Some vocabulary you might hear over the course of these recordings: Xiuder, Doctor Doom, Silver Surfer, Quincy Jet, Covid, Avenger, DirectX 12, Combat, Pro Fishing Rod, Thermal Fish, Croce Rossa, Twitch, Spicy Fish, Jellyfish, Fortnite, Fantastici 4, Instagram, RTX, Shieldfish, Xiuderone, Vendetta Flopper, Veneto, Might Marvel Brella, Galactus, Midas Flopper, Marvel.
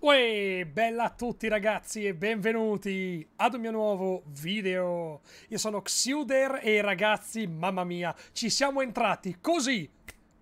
Uè, bella a tutti ragazzi e benvenuti ad un mio nuovo video. Io sono Xiuder e ragazzi, mamma mia, ci siamo entrati così,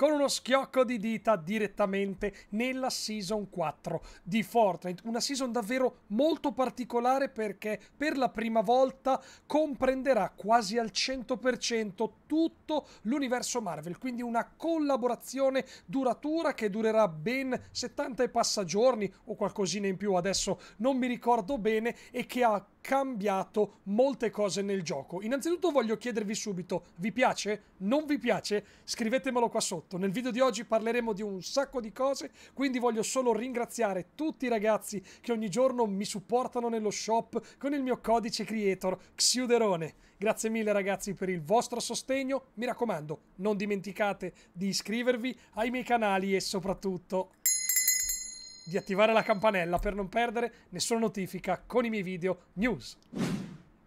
con uno schiocco di dita, direttamente nella Season 4 di Fortnite. Una Season davvero molto particolare perché per la prima volta comprenderà quasi al 100% tutto l'universo Marvel. Quindi una collaborazione duratura che durerà ben 70 e passa giorni o qualcosina in più, adesso non mi ricordo bene, e che ha cambiato molte cose nel gioco. Innanzitutto voglio chiedervi subito: vi piace? Non vi piace? Scrivetemelo qua sotto. Nel video di oggi parleremo di un sacco di cose, quindi voglio solo ringraziare tutti i ragazzi che ogni giorno mi supportano nello shop con il mio codice creator Xiuderone. Grazie mille ragazzi per il vostro sostegno, mi raccomando non dimenticate di iscrivervi ai miei canali e soprattutto di attivare la campanella per non perdere nessuna notifica con i miei video news.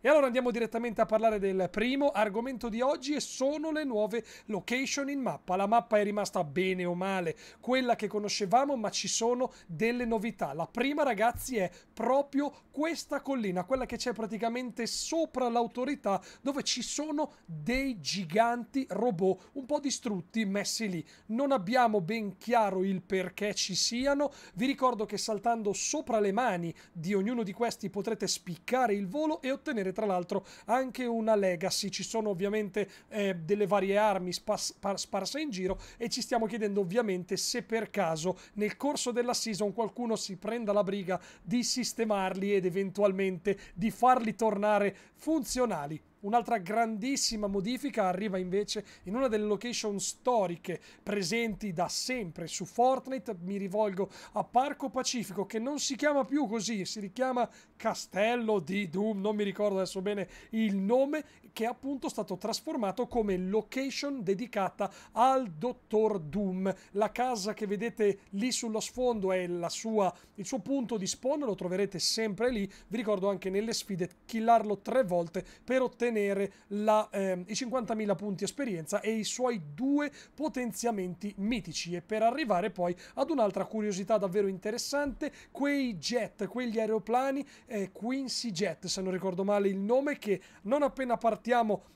E allora andiamo direttamente a parlare del primo argomento di oggi, e sono le nuove location in mappa. La mappa è rimasta bene o male quella che conoscevamo, ma ci sono delle novità. La prima ragazzi è proprio questa collina, quella che c'è praticamente sopra l'autorità, dove ci sono dei giganti robot un po' distrutti messi lì. Non abbiamo ben chiaro il perché ci siano. Vi ricordo che saltando sopra le mani di ognuno di questi potrete spiccare il volo e ottenere tra l'altro anche una legacy. Ci sono ovviamente delle varie armi sparse in giro e ci stiamo chiedendo ovviamente se per caso nel corso della season qualcuno si prenda la briga di sistemarli ed eventualmente di farli tornare funzionali. Un'altra grandissima modifica arriva invece in una delle location storiche presenti da sempre su Fortnite. Mi rivolgo a Parco Pacifico, che non si chiama più così, si richiama Castello di Doom, non mi ricordo adesso bene il nome, che è appunto stato trasformato come location dedicata al Dottor Doom. La casa che vedete lì sullo sfondo è il suo punto di spawn, lo troverete sempre lì. Vi ricordo anche nelle sfide killarlo 3 volte per ottenere i 50.000 punti esperienza e i suoi 2 potenziamenti mitici, e per arrivare poi ad un'altra curiosità davvero interessante, quei jet, quegli aeroplani Quincy Jet, se non ricordo male il nome, che non appena partiamo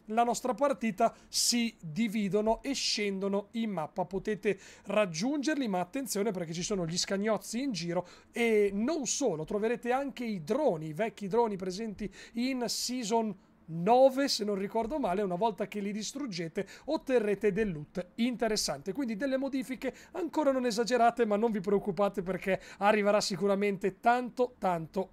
la nostra partita si dividono e scendono in mappa. Potete raggiungerli, ma attenzione perché ci sono gli scagnozzi in giro, e non solo, troverete anche i droni, i vecchi droni presenti in Season 9 se non ricordo male. Una volta che li distruggete otterrete del loot interessante, quindi delle modifiche ancora non esagerate, ma non vi preoccupate perché arriverà sicuramente tanto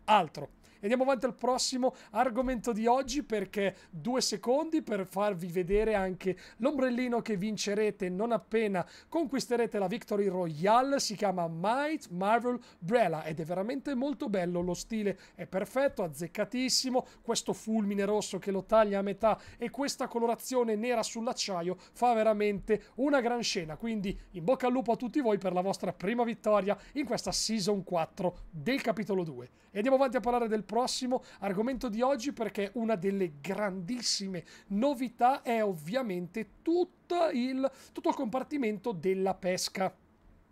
altro. Andiamo avanti al prossimo argomento di oggi, perché 2 secondi per farvi vedere anche l'ombrellino che vincerete non appena conquisterete la Victory Royale. Si chiama Might Marvel Brella ed è veramente molto bello, lo stile è perfetto, azzeccatissimo, questo fulmine rosso che lo taglia a metà e questa colorazione nera sull'acciaio fa veramente una gran scena. Quindi in bocca al lupo a tutti voi per la vostra prima vittoria in questa Season 4 del capitolo 2. E andiamo avanti a parlare del prossimo argomento di oggi, perché una delle grandissime novità è ovviamente tutto il compartimento della pesca.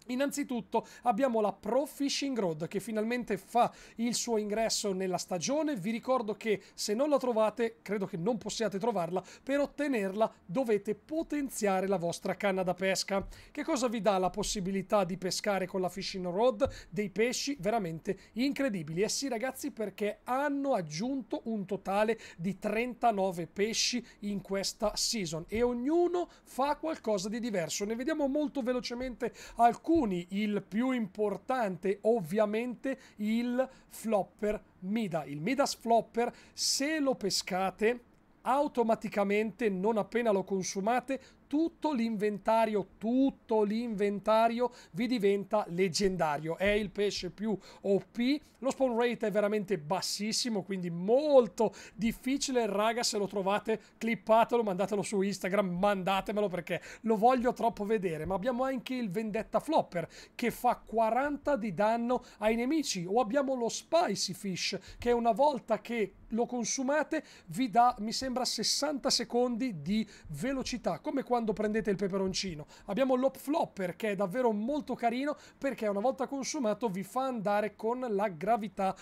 Innanzitutto abbiamo la Pro Fishing Rod che finalmente fa il suo ingresso nella stagione. Vi ricordo che se non la trovate, credo che non possiate trovarla, per ottenerla dovete potenziare la vostra canna da pesca. Che cosa vi dà la possibilità di pescare con la Fishing Rod? Dei pesci veramente incredibili. E sì ragazzi, perché hanno aggiunto un totale di 39 pesci in questa season e ognuno fa qualcosa di diverso. Ne vediamo molto velocemente alcuni. Il più importante ovviamente il Flopper Mida, il Midas Flopper. Se lo pescate automaticamente non appena lo consumate tutto l'inventario vi diventa leggendario. È il pesce più OP, lo spawn rate è veramente bassissimo, quindi molto difficile. Raga, se lo trovate clippatelo, mandatelo su Instagram, mandatemelo perché lo voglio troppo vedere. Ma abbiamo anche il Vendetta Flopper che fa 40 di danno ai nemici, o abbiamo lo Spicy Fish che una volta che lo consumate vi dà, mi sembra, 60 secondi di velocità, come quando prendete il peperoncino. Abbiamo l'Hop Flopper che è davvero molto carino perché una volta consumato vi fa andare con la gravità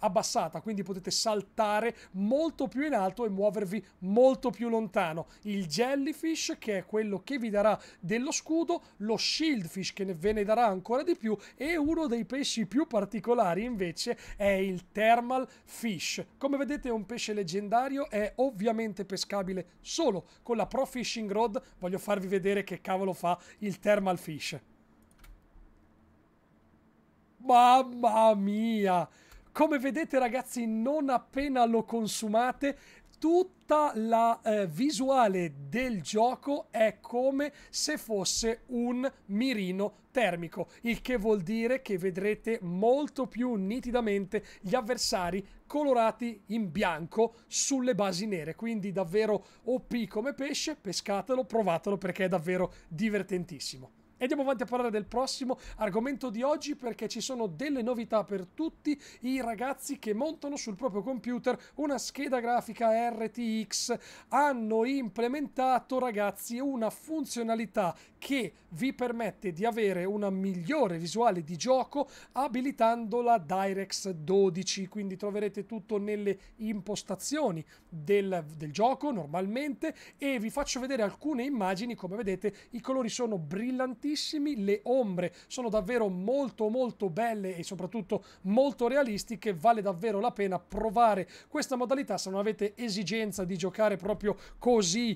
abbassata, quindi potete saltare molto più in alto e muovervi molto più lontano. Il Jellyfish che è quello che vi darà dello scudo, lo Shieldfish che ve ne darà ancora di più, e uno dei pesci più particolari invece è il Thermal Fish. Come vedete è un pesce leggendario, è ovviamente pescabile solo con la Pro Fishing Rod. Voglio farvi vedere che cavolo fa il Thermal Fish. Mamma mia! Come vedete ragazzi, non appena lo consumate tutta la visuale del gioco è come se fosse un mirino termico, il che vuol dire che vedrete molto più nitidamente gli avversari colorati in bianco sulle basi nere. Quindi davvero OP come pesce, pescatelo, provatelo perché è davvero divertentissimo. E andiamo avanti a parlare del prossimo argomento di oggi, perché ci sono delle novità per tutti i ragazzi che montano sul proprio computer una scheda grafica RTX. Hanno implementato, ragazzi, una funzionalità che vi permette di avere una migliore visuale di gioco abilitando la DirectX 12. Quindi troverete tutto nelle impostazioni del gioco normalmente, e vi faccio vedere alcune immagini. Come vedete i colori sono brillanti, le ombre sono davvero molto molto belle e soprattutto molto realistiche. Vale davvero la pena provare questa modalità se non avete esigenza di giocare proprio così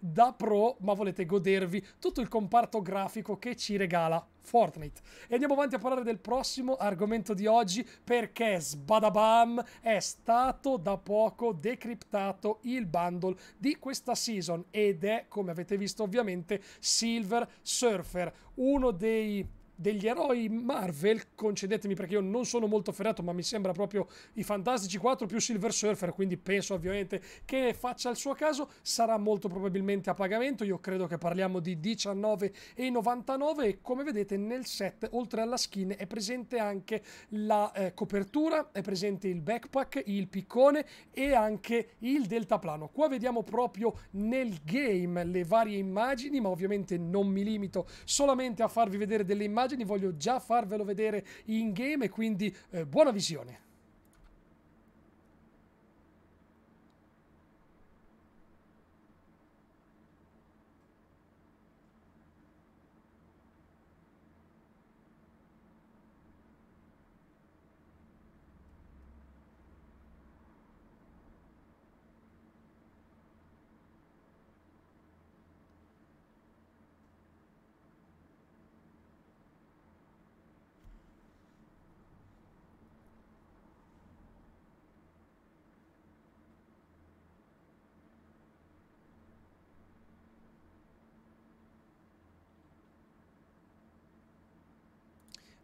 da pro, ma volete godervi tutto il comparto grafico che ci regala Fortnite. E andiamo avanti a parlare del prossimo argomento di oggi, perché sbadabam, è stato da poco decriptato il bundle di questa season ed è, come avete visto ovviamente, Silver Surfer, uno degli eroi Marvel. Concedetemi perché io non sono molto ferrato, ma mi sembra proprio i Fantastici 4 più Silver Surfer, quindi penso ovviamente che faccia il suo caso. Sarà molto probabilmente a pagamento, io credo che parliamo di 19,99 €, e come vedete nel set, oltre alla skin, è presente anche la copertura, è presente il backpack, il piccone e anche il deltaplano. Qua vediamo proprio nel game le varie immagini, ma ovviamente non mi limito solamente a farvi vedere delle immagini, voglio già farvelo vedere in game, quindi buona visione.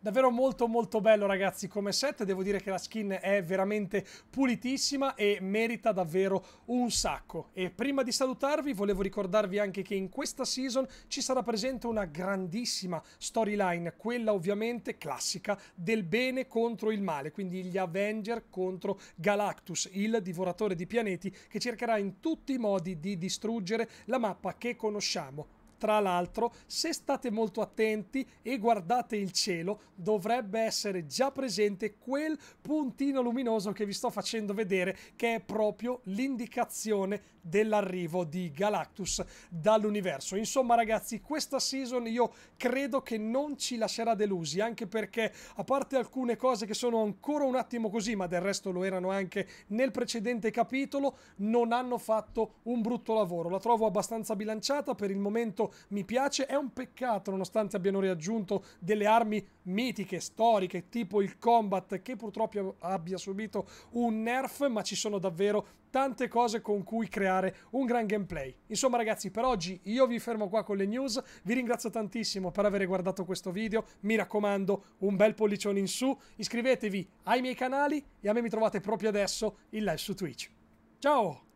Davvero molto molto bello ragazzi come set, devo dire che la skin è veramente pulitissima e merita davvero un sacco. E prima di salutarvi volevo ricordarvi anche che in questa season ci sarà presente una grandissima storyline, quella ovviamente classica del bene contro il male, quindi gli Avenger contro Galactus, il divoratore di pianeti, che cercherà in tutti i modi di distruggere la mappa che conosciamo. Tra l'altro, se state molto attenti e guardate il cielo, dovrebbe essere già presente quel puntino luminoso che vi sto facendo vedere, che è proprio l'indicazione dell'arrivo di Galactus dall'universo. Insomma ragazzi, questa season io credo che non ci lascerà delusi, anche perché, a parte alcune cose che sono ancora un attimo così, ma del resto lo erano anche nel precedente capitolo, non hanno fatto un brutto lavoro. La trovo abbastanza bilanciata per il momento. molto mi piace. È un peccato, nonostante abbiano riaggiunto delle armi mitiche, storiche, tipo il Combat, che purtroppo abbia subito un nerf, ma ci sono davvero tante cose con cui creare un gran gameplay. Insomma ragazzi, per oggi io vi fermo qua con le news, vi ringrazio tantissimo per aver guardato questo video, mi raccomando un bel pollicione in su, iscrivetevi ai miei canali e a me mi trovate proprio adesso in live su Twitch. Ciao!